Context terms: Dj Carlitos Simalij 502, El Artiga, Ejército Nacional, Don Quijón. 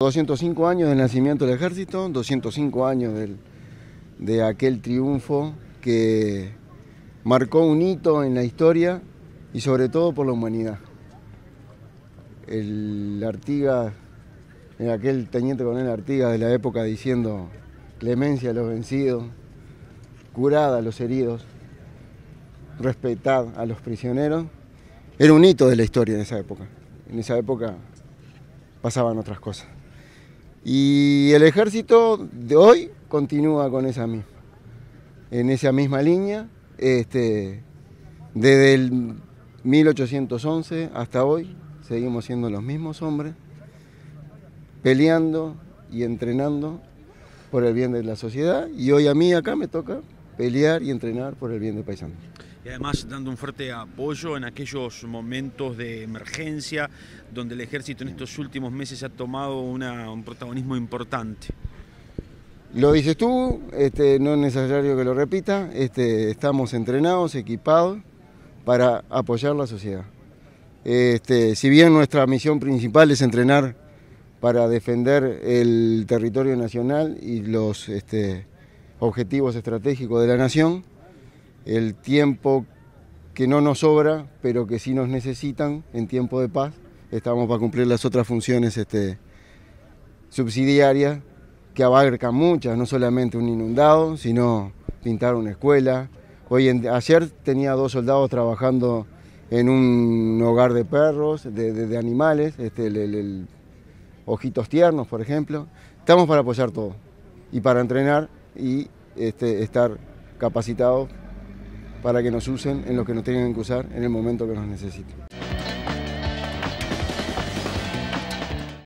205 años del nacimiento del ejército, 205 años de aquel triunfo que marcó un hito en la historia y sobre todo por la humanidad. El Artiga, aquel teniente coronel Artiga de la época diciendo clemencia a los vencidos, curada a los heridos, respetar a los prisioneros, era un hito de la historia en esa época. En esa época pasaban otras cosas. Y el ejército de hoy continúa con esa misma línea, desde el 1811 hasta hoy seguimos siendo los mismos hombres, peleando y entrenando por el bien de la sociedad, y hoy a mí acá me toca pelear y entrenar por el bien del paisano. Y además dando un fuerte apoyo en aquellos momentos de emergencia donde el ejército en estos últimos meses ha tomado un protagonismo importante. Lo dices tú, no es necesario que lo repita, estamos entrenados, equipados para apoyar la sociedad. Si bien nuestra misión principal es entrenar para defender el territorio nacional y los objetivos estratégicos de la nación, el tiempo que no nos sobra, pero que sí nos necesitan en tiempo de paz, estamos para cumplir las otras funciones subsidiarias, que abarcan muchas, no solamente un inundado, sino pintar una escuela. Ayer tenía dos soldados trabajando en un hogar de perros, de animales, ojitos tiernos, por ejemplo. Estamos para apoyar todo y para entrenar y estar capacitados para que nos usen en lo que nos tienen que usar en el momento que nos necesiten.